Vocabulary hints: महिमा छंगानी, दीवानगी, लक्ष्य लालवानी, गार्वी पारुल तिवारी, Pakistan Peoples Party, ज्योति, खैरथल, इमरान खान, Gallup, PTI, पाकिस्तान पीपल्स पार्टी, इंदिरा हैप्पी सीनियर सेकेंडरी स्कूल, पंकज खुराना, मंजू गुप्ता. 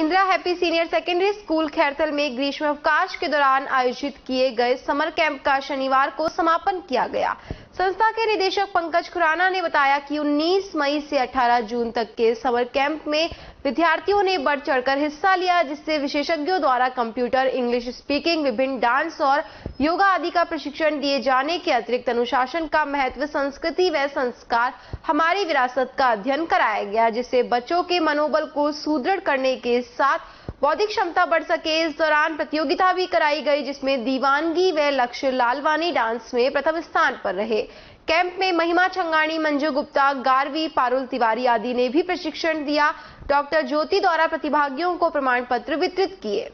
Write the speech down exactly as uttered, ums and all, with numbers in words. इंदिरा हैप्पी सीनियर सेकेंडरी स्कूल खैरथल में ग्रीष्मावकाश के दौरान आयोजित किए गए समर कैंप का शनिवार को समापन किया गया। संस्था के निदेशक पंकज खुराना ने बताया कि उन्नीस मई से अठारह जून तक के समर कैंप में विद्यार्थियों ने बढ़ चढ़कर हिस्सा लिया, जिससे विशेषज्ञों द्वारा कंप्यूटर, इंग्लिश स्पीकिंग, विभिन्न डांस और योगा आदि का प्रशिक्षण दिए जाने के अतिरिक्त अनुशासन का महत्व, संस्कृति व संस्कार, हमारी विरासत का अध्ययन कराया गया, जिससे बच्चों के मनोबल को सुदृढ़ करने के साथ बौद्धिक क्षमता बढ़ सके। इस दौरान प्रतियोगिता भी कराई गई, जिसमें दीवानगी व लक्ष्य लालवानी डांस में प्रथम स्थान पर रहे। कैंप में महिमा छंगानी, मंजू गुप्ता, गार्वी पारुल तिवारी आदि ने भी प्रशिक्षण दिया। डॉक्टर ज्योति द्वारा प्रतिभागियों को प्रमाण पत्र वितरित किए।